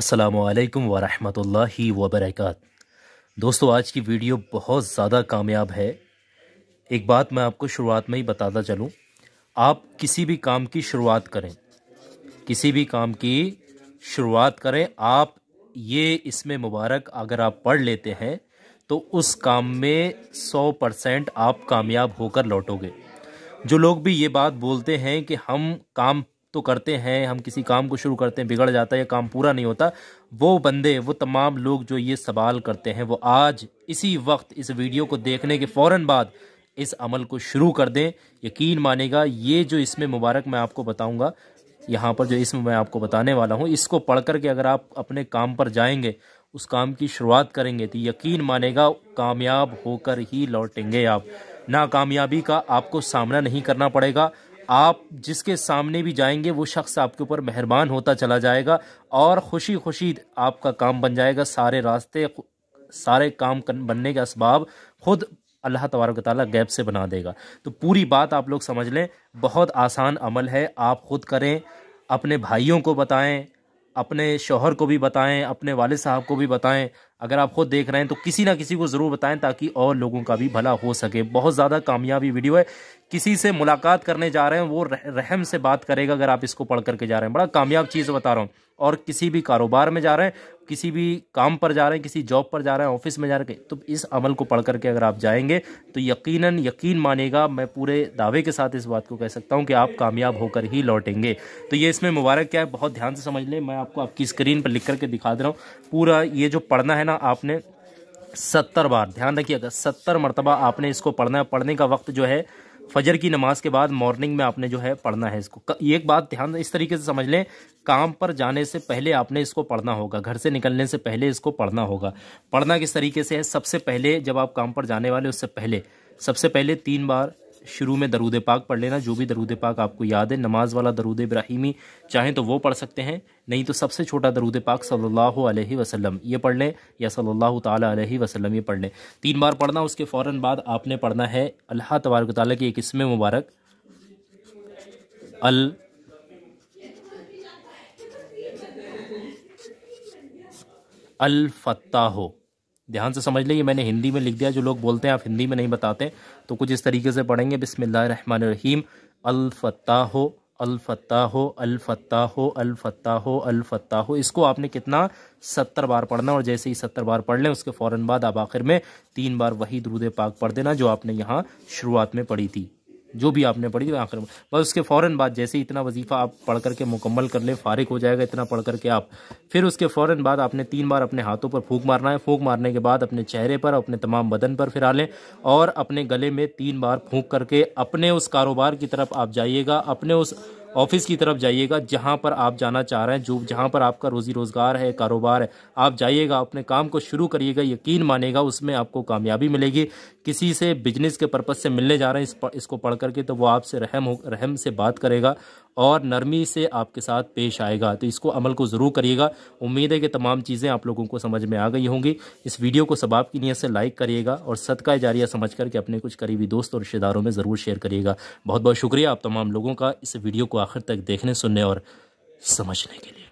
अस्सलामुअलैकुम वरहमतुल्लाहि वबरकातुहू। दोस्तों, आज की वीडियो बहुत ज़्यादा कामयाब है। एक बात मैं आपको शुरुआत में ही बताता चलूं, आप किसी भी काम की शुरुआत करें, आप ये इसमें मुबारक अगर आप पढ़ लेते हैं तो उस काम में 100% आप कामयाब होकर लौटोगे। जो लोग भी ये बात बोलते हैं कि हम काम तो करते हैं, हम किसी काम को शुरू करते हैं, बिगड़ जाता है या काम पूरा नहीं होता, वो बंदे, वो तमाम लोग जो ये सवाल करते हैं, वो आज इसी वक्त इस वीडियो को देखने के फ़ौरन बाद इस अमल को शुरू कर दें। यकीन मानेगा, ये जो इसमें मुबारक मैं आपको बताऊंगा, यहाँ पर जो इसमें मैं आपको बताने वाला हूँ, इसको पढ़ कर के अगर आप अपने काम पर जाएंगे, उस काम की शुरुआत करेंगे तो यकीन मानेगा कामयाब होकर ही लौटेंगे आप। नाकामयाबी का आपको सामना नहीं करना पड़ेगा। आप जिसके सामने भी जाएंगे वो शख्स आपके ऊपर मेहरबान होता चला जाएगा और खुशी खुशी आपका काम बन जाएगा। सारे रास्ते, सारे काम बनने के असबाब खुद अल्लाह तबारक व तआला गैब से बना देगा। तो पूरी बात आप लोग समझ लें, बहुत आसान अमल है। आप खुद करें, अपने भाइयों को बताएं, अपने शौहर को भी बताएं, अपने वालिद साहब को भी बताएं। अगर आप खुद देख रहे हैं तो किसी ना किसी को ज़रूर बताएं ताकि और लोगों का भी भला हो सके। बहुत ज़्यादा कामयाबी वीडियो है। किसी से मुलाकात करने जा रहे हैं, वो रहम से बात करेगा अगर आप इसको पढ़ करके जा रहे हैं। बड़ा कामयाब चीज़ बता रहा हूँ। और किसी भी कारोबार में जा रहे हैं, किसी भी काम पर जा रहे हैं, किसी जॉब पर जा रहे हैं, ऑफिस में जा रहे हैं, तो इस अमल को पढ़ करके अगर आप जाएंगे तो यकीन मानेगा, मैं पूरे दावे के साथ इस बात को कह सकता हूँ कि आप कामयाब होकर ही लौटेंगे। तो ये इसमें मुबारक क्या है, बहुत ध्यान से समझ लें। मैं आपको आपकी स्क्रीन पर लिख करके दिखा दे रहा हूँ। पूरा ये जो पढ़ना है ना, आपने 70 बार, ध्यान रखिएगा, 70 मरतबा आपने इसको पढ़ना है। पढ़ने का वक्त जो है फजर की नमाज के बाद मॉर्निंग में आपने जो है पढ़ना है इसको। ये एक बात ध्यान इस तरीके से समझ लें, काम पर जाने से पहले आपने इसको पढ़ना होगा, घर से निकलने से पहले इसको पढ़ना होगा। पढ़ना किस तरीके से है, सबसे पहले जब आप काम पर जाने वाले, उससे पहले सबसे पहले 3 बार शुरू में दरूद पाक पढ़ लेना। जो भी दरूद पाक आपको याद है, नमाज वाला दरूद इब्राहिमी चाहें तो वो पढ़ सकते हैं, नहीं तो सबसे छोटा दरूद पाक सल्लल्लाहु अलैहि वसल्लम ये पढ़ लें, या सल्लल्लाहु ताला अलैहि वसल्लम ये पढ़ लें। 3 बार पढ़ना। उसके फ़ौरन बाद आपने पढ़ना है अल्लाह तबारक ताला की एक इसमें मुबारक, अल अल फत्ताहु। ध्यान से समझ लें, मैंने हिंदी में लिख दिया। जो लोग बोलते हैं आप हिंदी में नहीं बताते, तो कुछ इस तरीके से पढ़ेंगे, बिस्मिल्लाहिर्रहमानिर्रहीम, अल फत्ताहु अल फत्ताहु अल फत्ताहु अल फत्ताहु अल फत्ताहु। इसको आपने कितना, 70 बार पढ़ना। और जैसे ही 70 बार पढ़ लें, उसके फ़ौरन बाद आप आखिर में 3 बार वही दुरूद पाक पढ़ देना जो आपने यहाँ शुरुआत में पढ़ी थी, जो भी आपने पढ़ी थी आखिर में बस। उसके फ़ौरन बाद जैसे ही इतना वजीफ़ा आप पढ़ करके मुकम्मल कर लें, फ़ारिग हो जाएगा इतना पढ़ करके आप, फिर उसके फ़ौरन बाद आपने 3 बार अपने हाथों पर फूंक मारना है। फूंक मारने के बाद अपने चेहरे पर, अपने तमाम बदन पर फिरा लें और अपने गले में 3 बार फूंक करके अपने उस कारोबार की तरफ आप जाइएगा, अपने उस ऑफिस की तरफ जाइएगा जहाँ पर आप जाना चाह रहे हैं, जो जहाँ पर आपका रोज़ी रोज़गार है, कारोबार है, आप जाइएगा, अपने काम को शुरू करिएगा। यकीन मानेगा उसमें आपको कामयाबी मिलेगी। किसी से बिजनेस के पर्पज़ से मिलने जा रहे हैं इसको पढ़ करके, तो वो आपसे रहम से बात करेगा और नरमी से आपके साथ पेश आएगा। तो इसको अमल को ज़रूर करिएगा। उम्मीद है कि तमाम चीज़ें आप लोगों को समझ में आ गई होंगी। इस वीडियो को सबाब की नीयत से लाइक करिएगा और सदका जारिया समझ करके अपने कुछ करीबी दोस्त और रिश्तेदारों में ज़रूर शेयर करिएगा। बहुत बहुत शुक्रिया आप तमाम लोगों का इस वीडियो को आखिर तक देखने, सुनने और समझने के लिए।